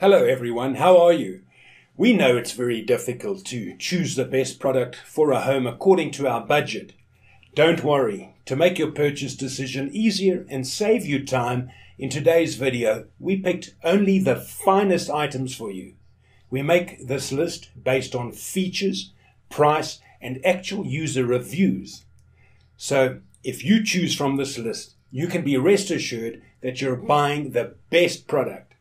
Hello everyone, how are you? We know it's very difficult to choose the best product for a home according to our budget. Don't worry, to make your purchase decision easier and save you time, in today's video we picked only the finest items for you. We make this list based on features, price and actual user reviews. So if you choose from this list, you can be rest assured that you're buying the best product.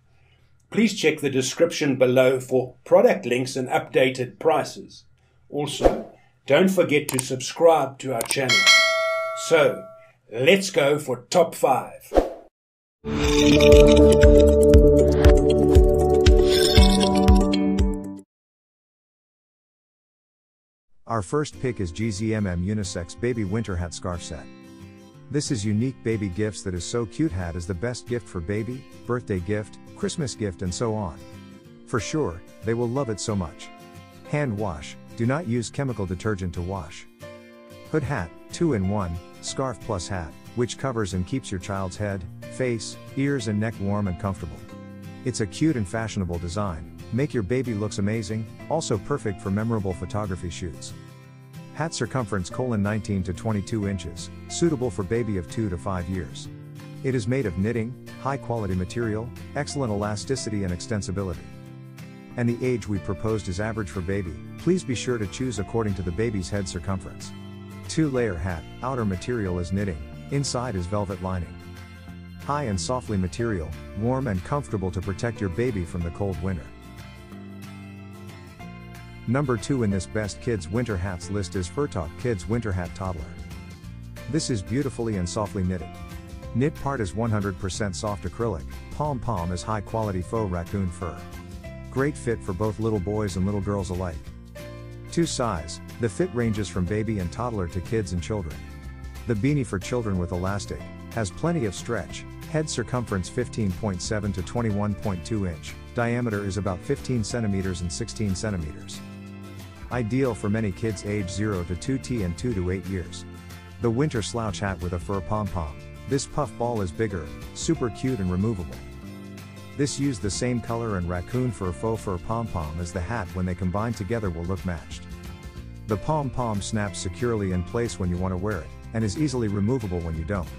Please check the description below for product links and updated prices. Also, don't forget to subscribe to our channel. So, let's go for top 5. Our first pick is GZMM Unisex Baby Winter Hat Scarf Set. This is unique baby gifts that is so cute. Hat is the best gift for baby, birthday gift, Christmas gift and so on. For sure, they will love it so much. Hand wash, do not use chemical detergent to wash. Hood hat, 2-in-1, scarf plus hat, which covers and keeps your child's head, face, ears and neck warm and comfortable. It's a cute and fashionable design, make your baby looks amazing, also perfect for memorable photography shoots. Hat circumference 19 to 22 inches, suitable for baby of 2 to 5 years. It is made of knitting, high quality material, excellent elasticity and extensibility. And the age we proposed is average for baby, please be sure to choose according to the baby's head circumference. 2-layer hat, outer material is knitting, inside is velvet lining. High and softly material, warm and comfortable to protect your baby from the cold winter. Number 2 in this best kids winter hats list is FurTalk Kids Winter Hat Toddler. This is beautifully and softly knitted. Knit part is 100% soft acrylic, pom-pom is high quality faux raccoon fur. Great fit for both little boys and little girls alike. 2 size, the fit ranges from baby and toddler to kids and children. The beanie for children with elastic, has plenty of stretch, head circumference 15.7 to 21.2 inch, diameter is about 15 centimeters and 16 centimeters. Ideal for many kids age 0 to 2t and 2 to 8 years. The winter slouch hat with a fur pom-pom. This puff ball is bigger, super cute and removable. This used the same color and raccoon fur faux fur pom-pom as the hat when they combine together will look matched. The pom-pom snaps securely in place when you want to wear it, and is easily removable when you don't.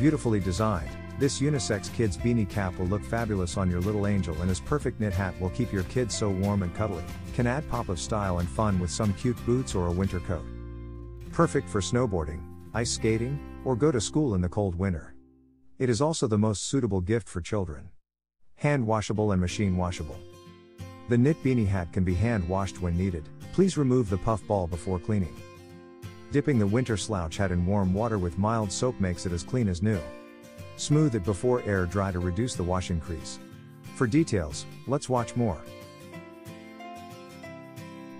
Beautifully designed, this unisex kids beanie cap will look fabulous on your little angel and this perfect knit hat will keep your kids so warm and cuddly, can add pop of style and fun with some cute boots or a winter coat. Perfect for snowboarding, ice skating, or go to school in the cold winter. It is also the most suitable gift for children. Hand washable and machine washable. The knit beanie hat can be hand washed when needed, please remove the puff ball before cleaning. Dipping the winter slouch hat in warm water with mild soap makes it as clean as new. Smooth it before air dry to reduce the washing crease. For details, let's watch more.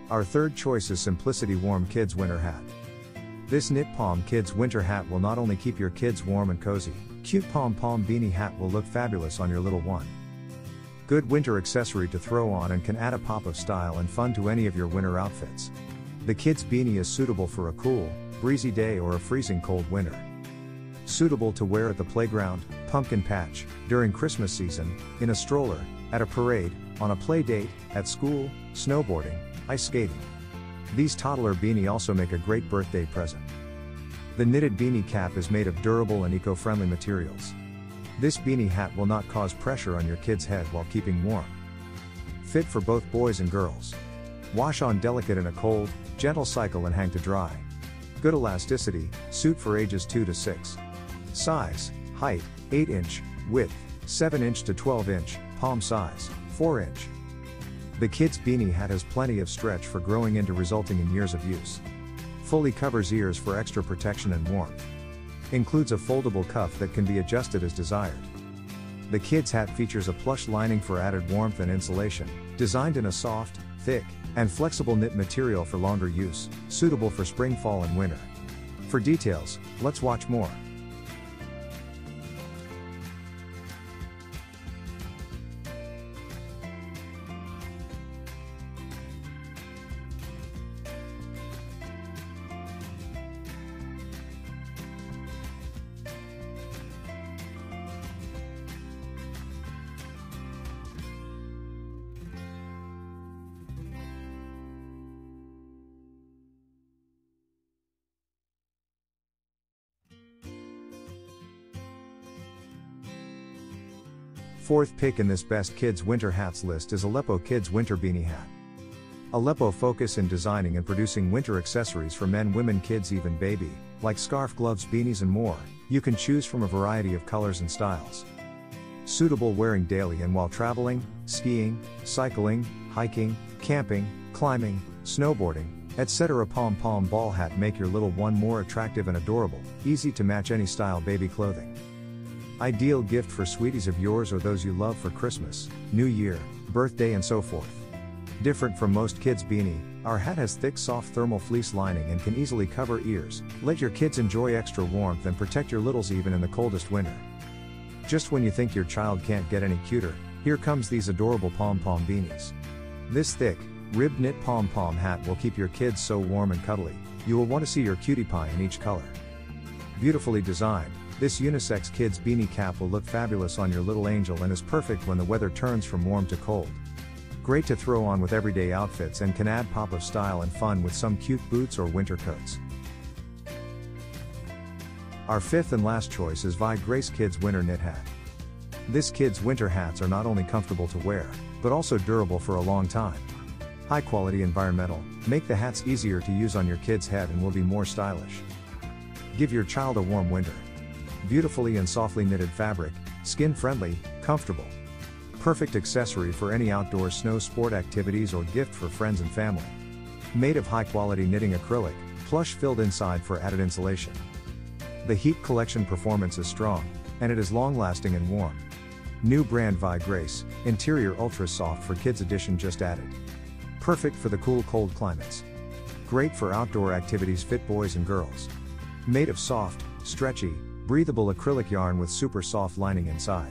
Our third choice is Simplicity Warm Kids Winter Hat. This knit pom kids winter hat will not only keep your kids warm and cozy, cute pom-pom beanie hat will look fabulous on your little one. Good winter accessory to throw on and can add a pop of style and fun to any of your winter outfits. The kids beanie is suitable for a cool, breezy day or a freezing cold winter. Suitable to wear at the playground, pumpkin patch, during Christmas season, in a stroller, at a parade, on a play date, at school, snowboarding, ice skating. These toddler beanie also make a great birthday present. The knitted beanie cap is made of durable and eco-friendly materials. This beanie hat will not cause pressure on your kid's head while keeping warm. Fit for both boys and girls. Wash on delicate in a cold, gentle cycle and hang to dry. Good elasticity, suit for ages 2 to 6. Size, height, 8 inch, width, 7 inch to 12 inch, palm size, 4 inch. The kids beanie hat has plenty of stretch for growing into resulting in years of use. Fully covers ears for extra protection and warmth. Includes a foldable cuff that can be adjusted as desired. The kids hat features a plush lining for added warmth and insulation, designed in a soft, thick, and flexible knit material for longer use, suitable for spring, fall and winter. For details, let's watch more. Fourth pick in this best kids winter hats list is Aleppo Kids Winter Beanie Hat. Aleppo focus in designing and producing winter accessories for men, women, kids, even baby, like scarf, gloves, beanies and more. You can choose from a variety of colors and styles. Suitable wearing daily and while traveling, skiing, cycling, hiking, camping, climbing, snowboarding, etc. Pom-pom ball hat make your little one more attractive and adorable, easy to match any style baby clothing. Ideal gift for sweeties of yours or those you love for Christmas, New Year, birthday and so forth. Different from most kids' beanie, our hat has thick soft thermal fleece lining and can easily cover ears. Let your kids enjoy extra warmth and protect your littles even in the coldest winter. Just when you think your child can't get any cuter, here comes these adorable pom-pom beanies. This thick, ribbed knit pom-pom hat will keep your kids so warm and cuddly, you will want to see your cutie pie in each color. Beautifully designed, this unisex kids beanie cap will look fabulous on your little angel and is perfect when the weather turns from warm to cold. Great to throw on with everyday outfits and can add pop of style and fun with some cute boots or winter coats. Our fifth and last choice is Vigrace Kids Winter Knit Hat. This kids winter hats are not only comfortable to wear, but also durable for a long time. High quality environmental, make the hats easier to use on your kid's head and will be more stylish. Give your child a warm winter. Beautifully and softly knitted fabric, skin friendly, comfortable. Perfect accessory for any outdoor snow sport activities or gift for friends and family. Made of high quality knitting acrylic, plush filled inside for added insulation. The heat collection performance is strong, and it is long lasting and warm. New brand Vigrace, interior ultra soft for kids edition just added. Perfect for the cool cold climates. Great for outdoor activities fit boys and girls. Made of soft, stretchy, breathable acrylic yarn with super soft lining inside.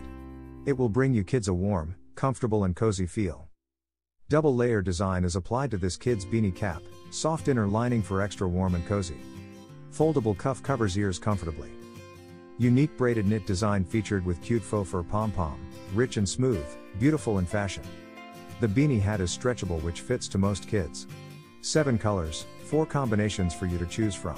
It will bring you kids a warm, comfortable and cozy feel. Double layer design is applied to this kids beanie cap, soft inner lining for extra warm and cozy. Foldable cuff covers ears comfortably. Unique braided knit design featured with cute faux fur pom-pom, rich and smooth, beautiful in fashion. The beanie hat is stretchable which fits to most kids. 7 colors, 4 combinations for you to choose from.